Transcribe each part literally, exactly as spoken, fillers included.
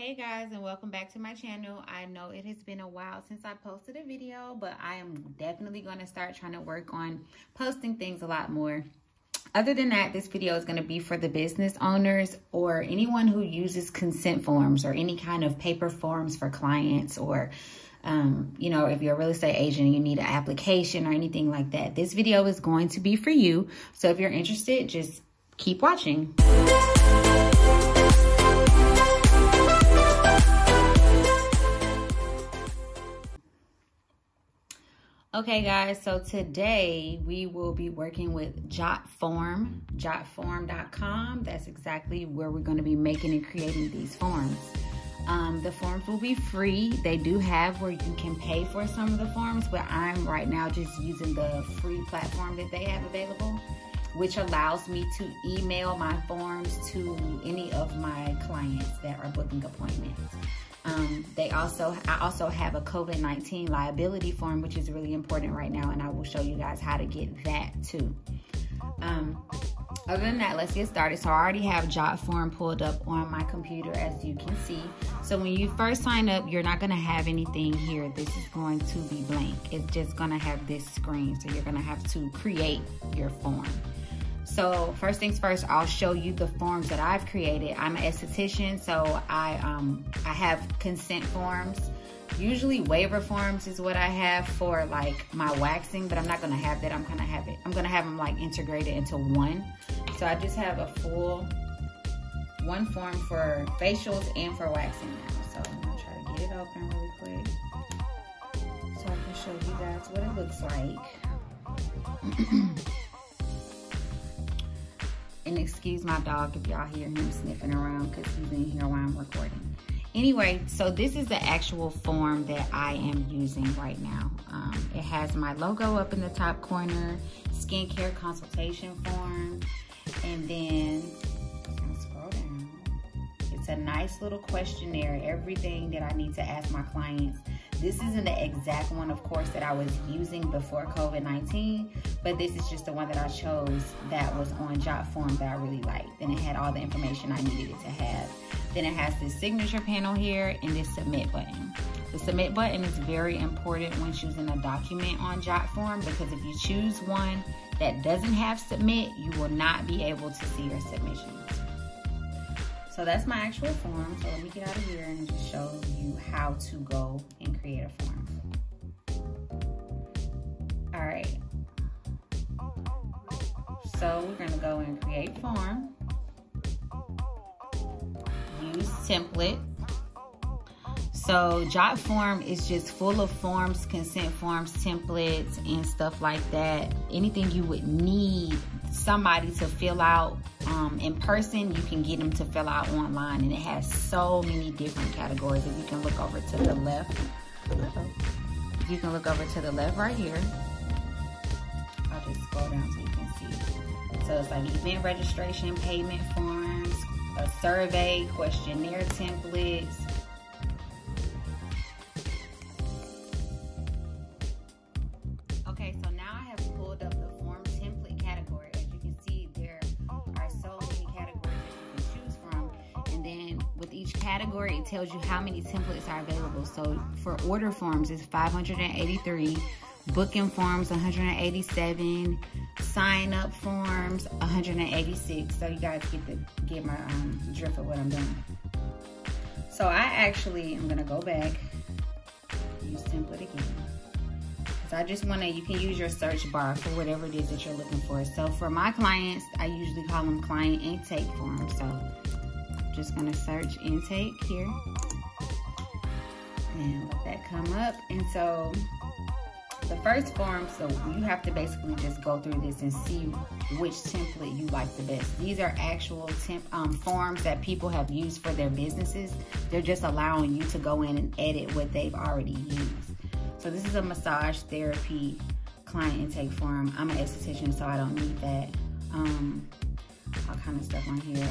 Hey guys, and welcome back to my channel. I know it has been a while since I posted a video, but I am definitely going to start trying to work on posting things a lot more. Other than that, this video is going to be for the business owners or anyone who uses consent forms or any kind of paper forms for clients, or um, you know, if you're a real estate agent and you need an application or anything like that. This video is going to be for you. So if you're interested, just keep watching. Okay guys, so today we will be working with Jotform, jotform dot com. That's exactly where we're going to be making and creating these forms. Um, the forms will be free. They do have where you can pay for some of the forms, but I'm right now just using the free platform that they have available, which allows me to email my forms to any of my clients that are booking appointments. Um, they also, I also have a COVID nineteen liability form, which is really important right now, and I will show you guys how to get that too. Um, other than that, let's get started. So I already have Jotform pulled up on my computer, as you can see. So when you first sign up, you're not going to have anything here. This is going to be blank. It's just going to have this screen. So you're going to have to create your form. So first things first, I'll show you the forms that I've created. I'm an esthetician, so I um, I have consent forms. Usually waiver forms is what I have for like my waxing, but I'm not gonna have that. I'm gonna have it. I'm gonna have them like integrated into one. So I just have a full one form for facials and for waxing now. So I'm gonna try to get it open really quick so I can show you guys what it looks like. And excuse my dog if y'all hear him sniffing around because he's in here while I'm recording. Anyway, so this is the actual form that I am using right now. Um, it has my logo up in the top corner, skincare consultation form, and then I'll scroll down. It's a nice little questionnaire, everything that I need to ask my clients. This isn't the exact one, of course, that I was using before COVID nineteen, but this is just the one that I chose that was on Jotform that I really liked. And it had all the information I needed it to have. Then it has this signature panel here and this submit button. The submit button is very important when choosing a document on Jotform, because if you choose one that doesn't have submit, you will not be able to see your submissions. So that's my actual form. So let me get out of here and just show you how to go and create a form. All right. So we're gonna go and create form. Use template. So Jotform is just full of forms, consent forms, templates, and stuff like that. Anything you would need somebody to fill out um, in person, you can get them to fill out online. And it has so many different categories. If you can look over to the left, you can look over to the left right here. I'll just scroll down so you can see. So it's like event registration, payment forms, a survey, questionnaire templates, category. It tells you how many templates are available. So for order forms, it's five hundred eighty-three, booking forms one hundred eighty-seven, sign up forms one hundred eighty-six. So you guys get the get my um, drift of what I'm doing. So I actually am gonna go back, use template again. So I just wanna, you can use your search bar for whatever it is that you're looking for. So for my clients, I usually call them client intake forms. So just gonna search intake here and let that come up. And so the first form, so you have to basically just go through this and see which template you like the best. These are actual temp um, forms that people have used for their businesses. They're just allowing you to go in and edit what they've already used. So this is a massage therapy client intake form. I'm an esthetician, so I don't need that. Um, all kind of stuff on here.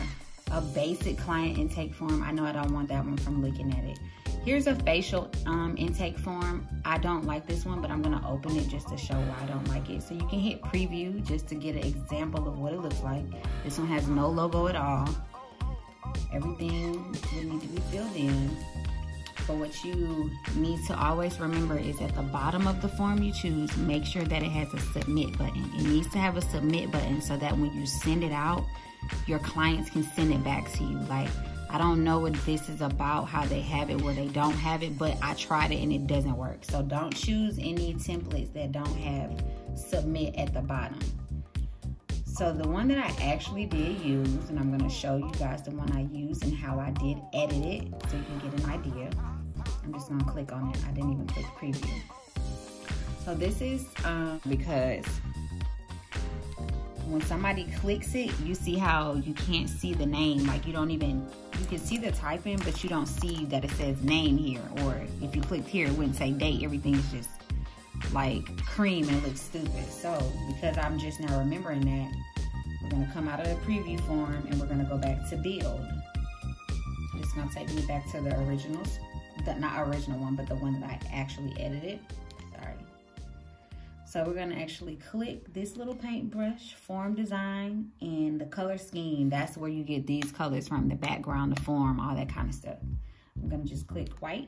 A basic client intake form. I know I don't want that one from looking at it. Here's a facial um, intake form. I don't like this one, but I'm gonna open it just to show why I don't like it. So you can hit preview just to get an example of what it looks like. This one has no logo at all. Everything would need to be filled in. But what you need to always remember is at the bottom of the form you choose, make sure that it has a submit button. It needs to have a submit button so that when you send it out, your clients can send it back to you. Like, I don't know what this is about, how they have it, where they don't have it, but I tried it and it doesn't work. So don't choose any templates that don't have submit at the bottom. So the one that I actually did use, and I'm gonna show you guys the one I used and how I did edit it so you can get an idea. I'm just gonna click on it. I didn't even click preview. So this is um, because when somebody clicks it, you see how you can't see the name. Like, you don't even, you can see the typing, but you don't see that it says name here. Or if you clicked here, it wouldn't say date. Everything is just like cream and looks stupid. So because I'm just now remembering that, we're gonna come out of the preview form and we're gonna go back to build. It's gonna take me back to the originals, the, not original one, but the one that I actually edited. Sorry. So we're gonna actually click this little paintbrush, form design, and the color scheme. That's where you get these colors from, the background, the form, all that kind of stuff. I'm gonna just click white,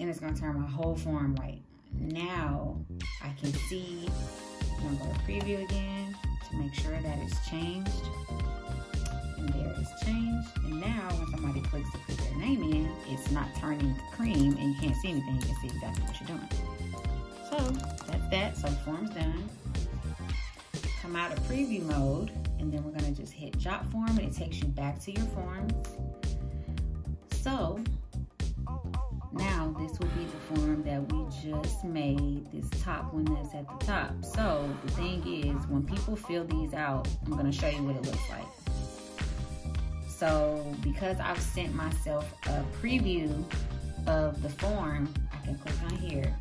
and it's gonna turn my whole form white. Now I can see, I'm gonna go to preview again to make sure that it's changed. And there it's changed. And now when somebody clicks to put their name in, it's not turning cream and you can't see anything. You can see exactly what you're doing. So that's that, so the form's done. Come out of preview mode, and then we're gonna just hit Jot Form and it takes you back to your forms. So now this will be the form that we just made, this top one that's at the top. So the thing is, when people fill these out, I'm gonna show you what it looks like. So because I've sent myself a preview of the form, I can click on here.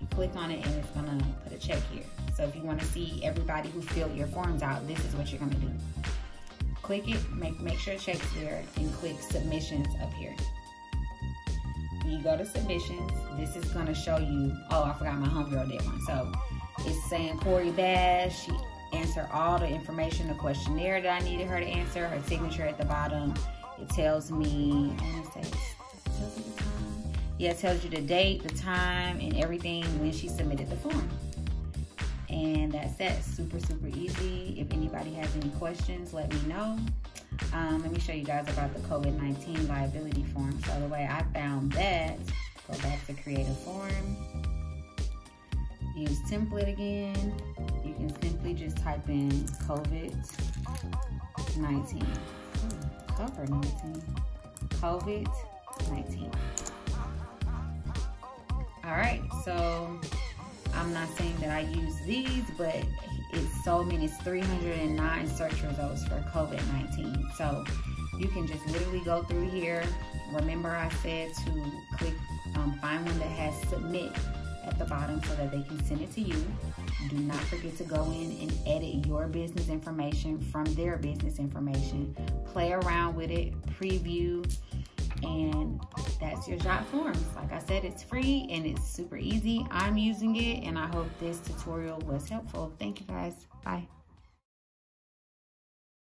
You click on it and it's gonna put a check here. So if you wanna see everybody who filled your forms out, this is what you're gonna do. Click it, make, make sure it checks here, and click submissions up here. You go to submissions, this is gonna show you, oh, I forgot my homegirl did one. So it's saying Corey Bash, she answered all the information, the questionnaire that I needed her to answer, her signature at the bottom. It tells me, I wanna say, it tells me the time. Yeah, it tells you the date, the time, and everything when she submitted the form. And that's that, super, super easy. If anybody has any questions, let me know. Um, let me show you guys about the COVID nineteen liability form. So the way I found that, go back to create a form, use template again. You can simply just type in COVID nineteen, cover nineteen, COVID nineteen. All right, so I'm not saying that I use these, but it's so many, it's three hundred and nine search results for COVID nineteen. So you can just literally go through here. Remember I said to click, um, find one that has submit at the bottom so that they can send it to you. Do not forget to go in and edit your business information from their business information. Play around with it, preview, and that's your Jot Forms. Like I said, it's free and it's super easy. I'm using it, and I hope this tutorial was helpful. Thank you guys. Bye.